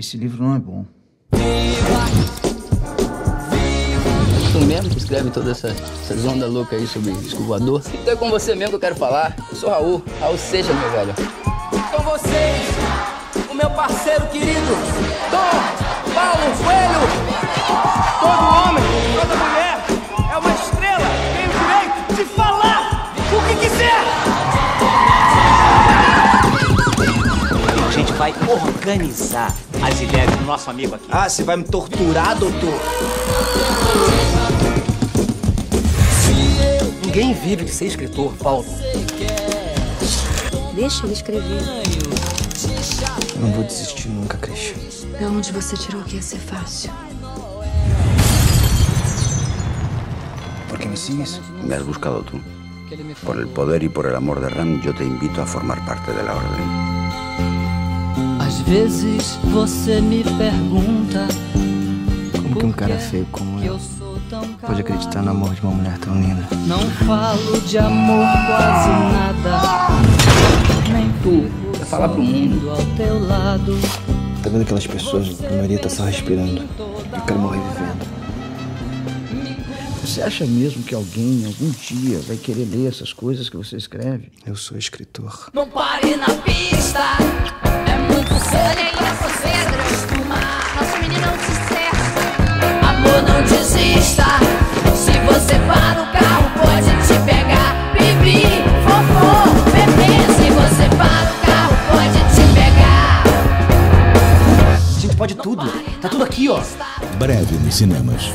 Esse livro não é bom. Tu mesmo que escreve toda essa onda louca aí sobre disco voador? Então é com você mesmo que eu quero falar. Eu sou Raul. Raul Seixas, meu velho. Com vocês, o meu parceiro querido, Dom Paulo Coelho. Todo homem, toda mulher é uma estrela. Tem o direito de falar o que quiser. A gente vai organizar as ideias do nosso amigo aqui. Ah, você vai me torturar, doutor? Ninguém vive de ser escritor, Paulo. Deixa ele escrever. Eu não vou desistir nunca, Christian. De onde você tirou que ia ser fácil? ¿Por qué me sigues? Me has buscado tú. Por el poder y por el amor de Ram, yo te invito a formar parte de la orden. Às vezes você me pergunta como que um cara feio como eu pode acreditar no amor de uma mulher tão linda. Não falo de amor quase nada. Pra falar pro mundo. Tá vendo aquelas pessoas? A maioria tá só respirando. Eu quero morrer vivendo. Você acha mesmo que alguém, algum dia, vai querer ler essas coisas que você escreve? Eu sou escritor. Não pare na pista. É muito sério. Olha aí essas pedras. Nossa menina não se cerca. Amor, não desista. Se você para o carro, pode te pegar. Bibi, fofô, bebê. Pode tudo. Tá tudo aqui, ó. Breve nos cinemas.